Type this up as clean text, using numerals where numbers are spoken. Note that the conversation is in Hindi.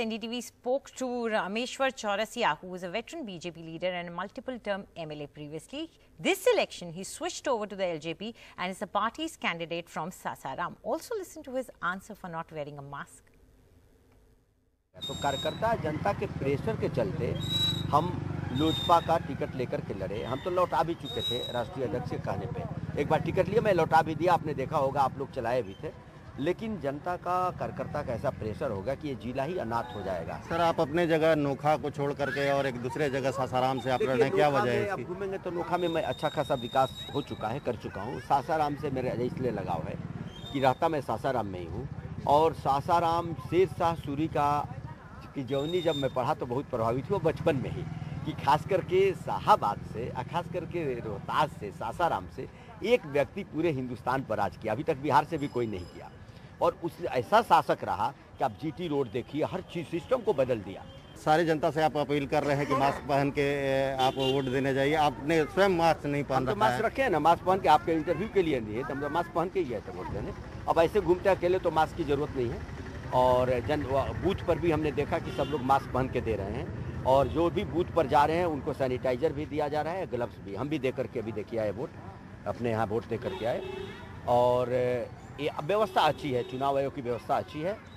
NDTV spoke to Rameshwar Chaurasia, who was a veteran BJP leader and a multiple-term MLA previously. This election, he switched over to the LJP and is the party's candidate from Sasaram. Also listen to his answer for not wearing a mask. तो कार्यकर्ता जनता के प्रेशर के चलते हम लोजपा का टिकट लेकर के लड़े। हम तो लौटा भी चुके थे राष्ट्रीय अध्यक्ष के कहने पे। एक बार टिकट लिया, मैं लौटा भी दिया, आपने देखा होगा, आप लोग चलाए भी थे। लेकिन जनता का कार्यकर्ता का ऐसा प्रेशर होगा कि ये जिला ही अनाथ हो जाएगा। सर, आप अपने जगह नोखा को छोड़ करके और एक दूसरे जगह सासाराम से आप लड़ने, क्या वजह है? आप घूमेंगे तो नोखा में मैं अच्छा खासा विकास हो चुका है, कर चुका हूँ। सासाराम से मेरा इसलिए लगाव है कि रहता मैं सासाराम में ही हूँ। और सासाराम शेर शाह सूरी का कि जवनी जब मैं पढ़ा तो बहुत प्रभावित हुआ बचपन में ही, कि खास करके शाहबाद से, खास करके रोहतास से, सासाराम से एक व्यक्ति पूरे हिंदुस्तान पर राज किया। अभी तक बिहार से भी कोई नहीं किया। और उसने ऐसा शासक रहा कि आप जीटी रोड देखिए, हर चीज सिस्टम को बदल दिया। सारी जनता से आप अपील कर रहे हैं कि मास्क पहन के आप वोट देने जाइए, आपने स्वयं मास्क नहीं पहन रखा। मास्क रखे ना, मास्क पहन के आपके इंटरव्यू के लिए नहीं है तो मास्क पहन के ही गए थे वोट देने। अब ऐसे घूमते अकेले तो मास्क की जरूरत नहीं है। और जन बूथ पर भी हमने देखा कि सब लोग मास्क पहन के दे रहे हैं, और जो भी बूथ पर जा रहे हैं उनको सैनिटाइजर भी दिया जा रहा है, ग्लव्स भी। हम भी दे करके अभी देखे आए, वोट अपने यहाँ वोट दे करके आए। और ये व्यवस्था अच्छी है, चुनाव आयोग की व्यवस्था अच्छी है।